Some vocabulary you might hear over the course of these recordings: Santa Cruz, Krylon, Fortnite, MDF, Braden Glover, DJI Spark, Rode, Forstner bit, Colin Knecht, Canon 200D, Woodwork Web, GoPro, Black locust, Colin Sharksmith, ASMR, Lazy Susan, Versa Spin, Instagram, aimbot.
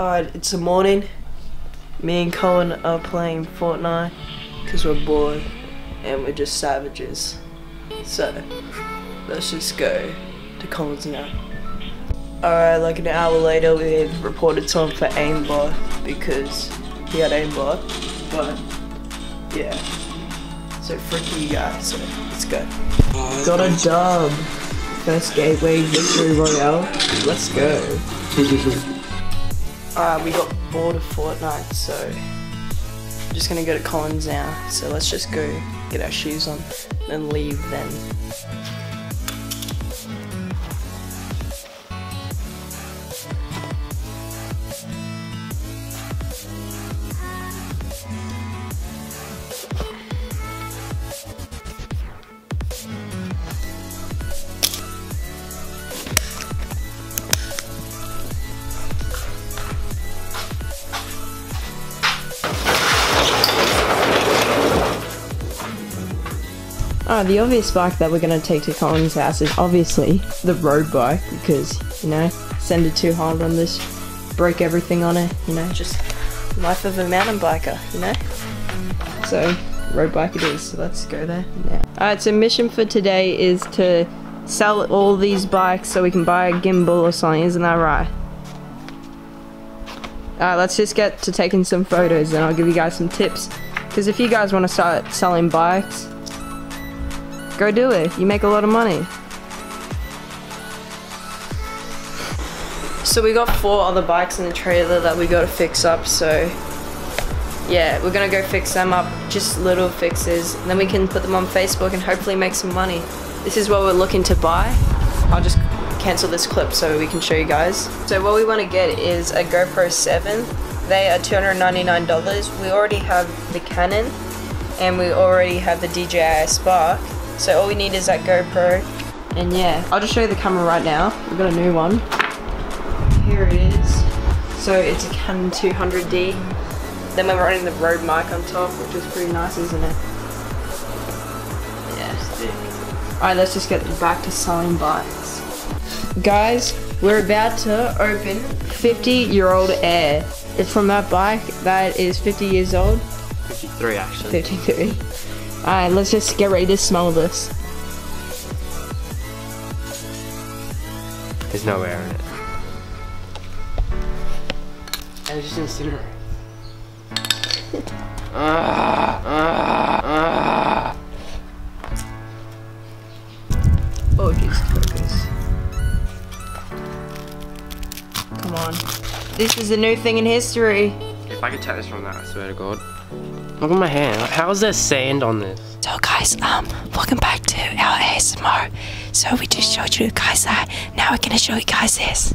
Alright, it's the morning. Me and Colin are playing Fortnite because we're bored and we're just savages. So let's just go to Colin's now. Alright, like an hour later we had reported someone for aimbot because he had aimbot, but yeah. So freaky guy, so let's go. Got a dub. First gateway victory royale. Let's go. We got bored of Fortnite, so I'm just gonna go to Colin's now. So let's just go get our shoes on and leave then. The obvious bike that we're going to take to Colin's house is obviously the road bike because, you know, send it too hard on this, break everything on it, you know, just life of a mountain biker, you know? So, road bike it is, so let's go there now. Alright, so mission for today is to sell all these bikes so we can buy a gimbal or something, isn't that right? Alright, let's just get to taking some photos and I'll give you guys some tips because if you guys want to start selling bikes, go do it. You make a lot of money. So we got four other bikes in the trailer that we got to fix up. So yeah, we're gonna go fix them up, just little fixes. And then we can put them on Facebook and hopefully make some money. This is what we're looking to buy. I'll just cancel this clip so we can show you guys. So what we want to get is a GoPro 7. They are $299. We already have the Canon and we already have the DJI Spark. So all we need is that GoPro, and yeah, I'll just show you the camera right now. We've got a new one. Here it is. So it's a Canon 200D. Then we're running the Rode mic on top, which is pretty nice, isn't it? Yeah, sick. Alright, let's just get back to selling bikes. Guys, we're about to open 50-year-old Air. It's from that bike that is 50 years old. 53 actually. 53. Alright, let's just get ready to smell this. There's no air in it. It's just incinerate. Oh, jeez, focus. Come on. This is a new thing in history. If I could take this from that, I swear to God. Look at my hand. How is there sand on this? So guys, welcome back to our ASMR. So we just showed you guys that. Now we're gonna show you guys this.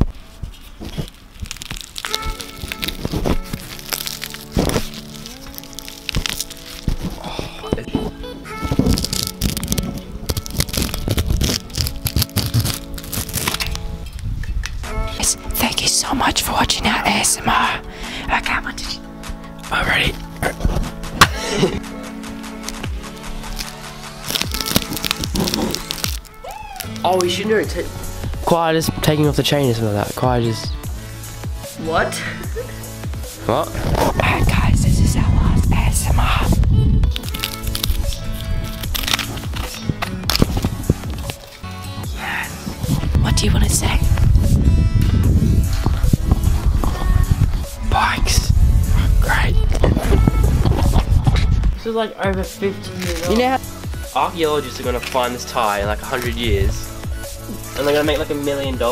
Guys, thank you so much for watching our ASMR. Okay, I'm on to... Alrighty. Oh, you should know it. Quiet is taking off the chain or something like that. Quiet is. What? What? Alright, guys, this is our last ASMR. Yes. What do you want to say? Bikes. This is like over 15 years old. You know how archaeologists are gonna find this tire in like 100 years and they're gonna make like $1 million from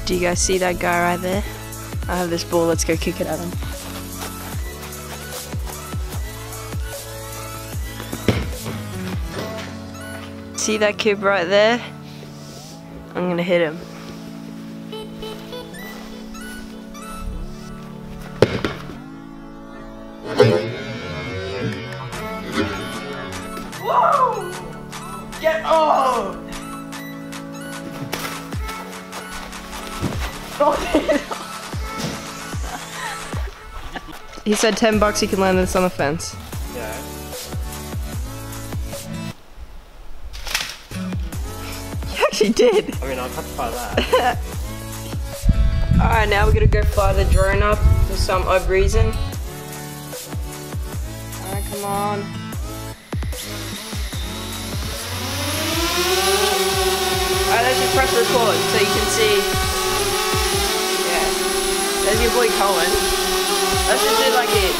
it. Do you guys see that guy right there? I have this ball, let's go kick it at him. See that kid right there? I'm gonna hit him. Whoa! Get off! He said $10 you can land this on the fence. Yeah. She did. I mean, I'll cut by that. Alright, now we're gonna go fire the drone up for some odd reason. Alright, come on. Alright, let's just press record so you can see. Yeah. There's your boy Colin. Let's just do like it.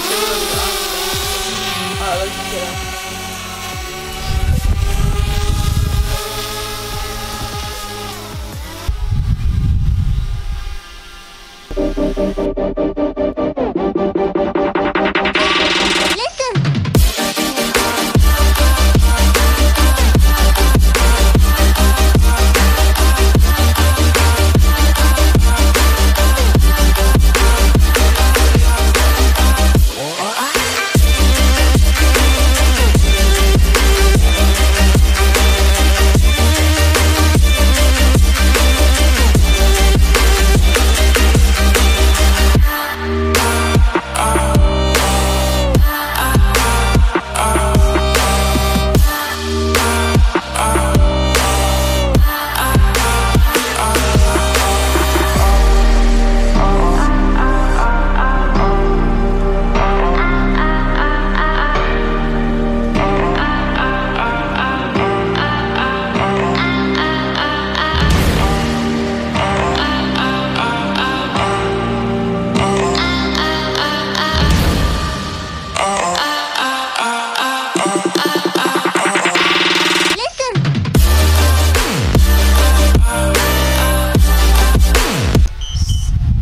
Alright, let's just get up.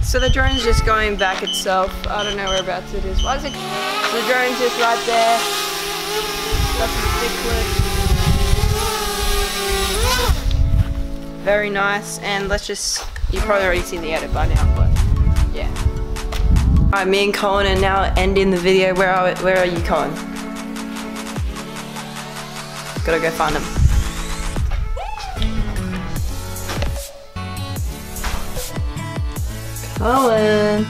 So the drone's just going back itself. I don't know whereabouts it is. Why is it? So the drone's just right there. Got some stick clips. Very nice. And let's just, you've probably already seen the edit by now, but yeah. Alright, me and Colin are now ending the video. Where are you, Colin? Gotta go find him. Colin.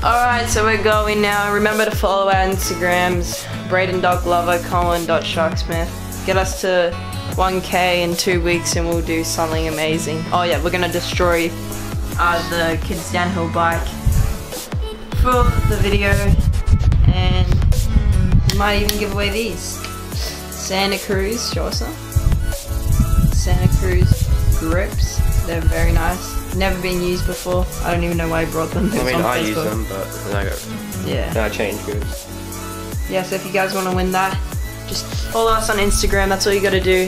Alright, so we're going now. Remember to follow our Instagrams, Braden.Glover, Colin.Sharksmith. Get us to 1K in 2 weeks and we'll do something amazing. Oh yeah, we're gonna destroy the kids' downhill bike for the video. And we might even give away these. Santa Cruz, show us some. Santa Cruz grips. They're very nice. Never been used before. I don't even know why I brought them. I mean, I use them, but then I go. Yeah. Then I change groups. Yeah, so if you guys want to win that, just follow us on Instagram. That's all you got to do.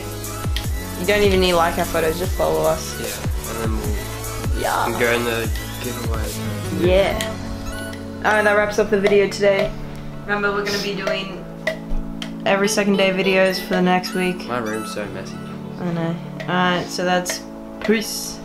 You don't even need to like our photos. Just follow us. Yeah. And then we'll go in the giveaway. Yeah. Alright, that wraps up the video today. Remember, we're going to be doing every second day videos for the next week. My room's so messy. I know. Alright, so that's. Peace.